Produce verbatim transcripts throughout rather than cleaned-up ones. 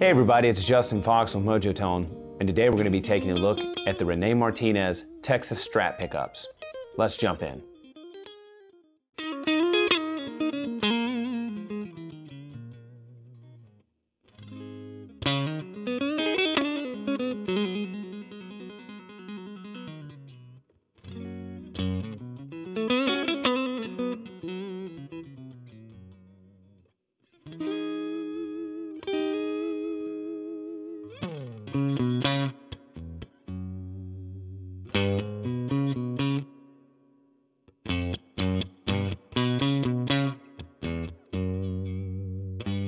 Hey everybody, it's Justin Fox with Mojotone, and today we're going to be taking a look at the Rene Martinez Texas Strat pickups. Let's jump in.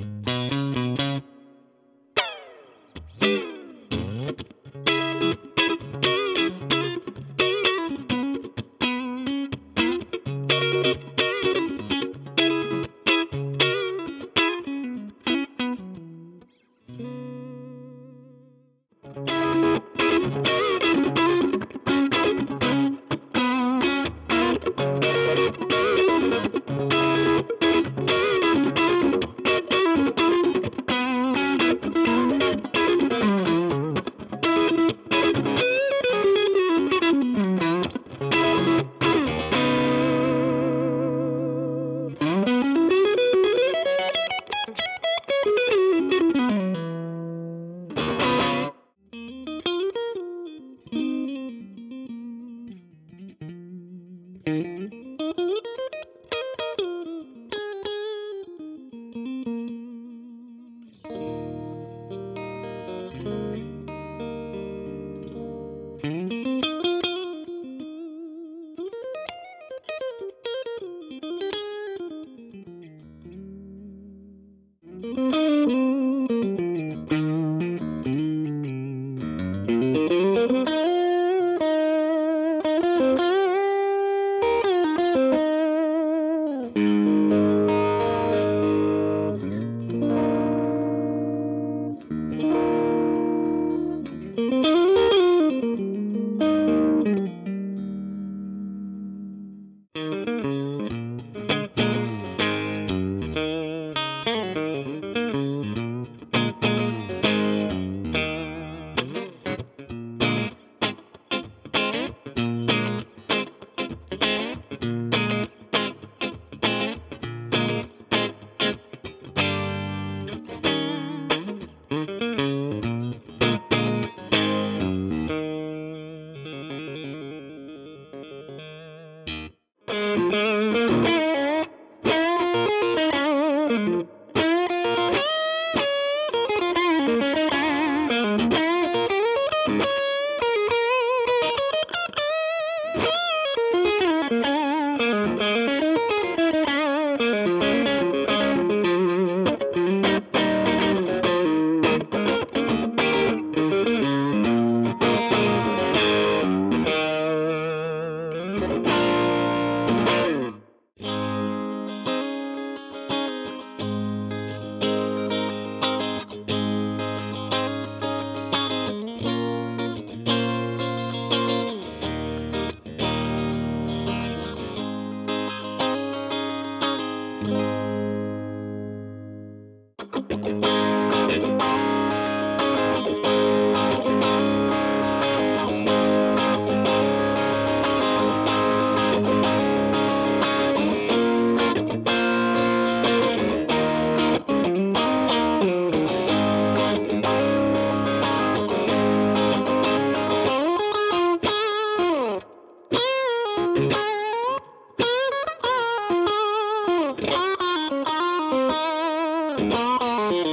Thank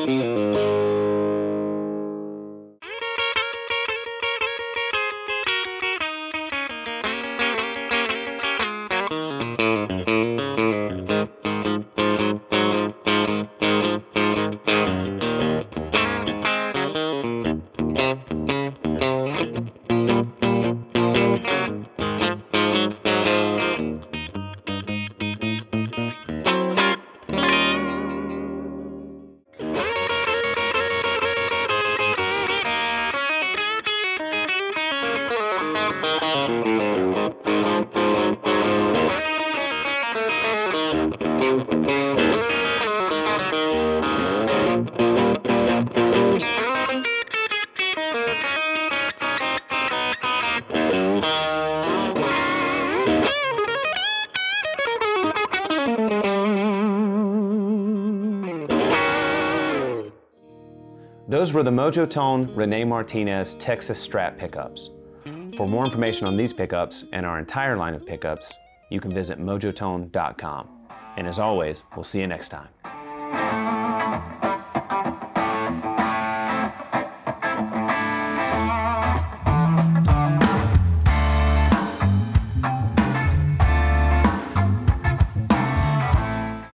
you. Those were the Mojotone Rene Martinez Texas Strat pickups. For more information on these pickups and our entire line of pickups, you can visit mojotone dot com. And as always, we'll see you next time.